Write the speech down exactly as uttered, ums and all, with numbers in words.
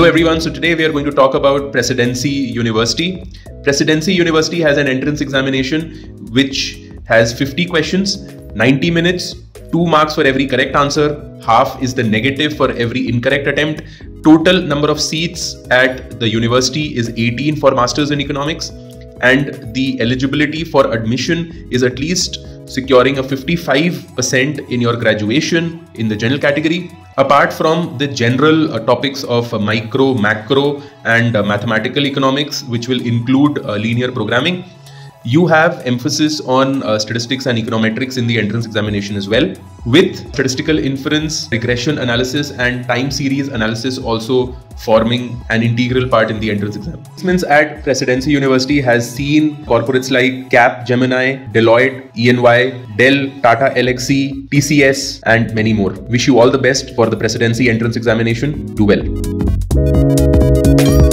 Hello everyone, so today we are going to talk about Presidency University. Presidency University has an entrance examination which has fifty questions, ninety minutes, two marks for every correct answer, half is the negative for every incorrect attempt. Total number of seats at the university is eighteen for Masters in Economics, and the eligibility for admission is at least securing a fifty-five percent in your graduation in the general category. Apart from the general uh, topics of uh, micro, macro and uh, mathematical economics, which will include uh, linear programming, you have emphasis on uh, statistics and econometrics in the entrance examination as well, with statistical inference, regression analysis and time series analysis also forming an integral part in the entrance exam. Placements at Presidency University has seen corporates like Cap Gemini, Deloitte, E and Y, Dell, Tata L X E, T C S and many more. Wish you all the best for the Presidency entrance examination. Do well.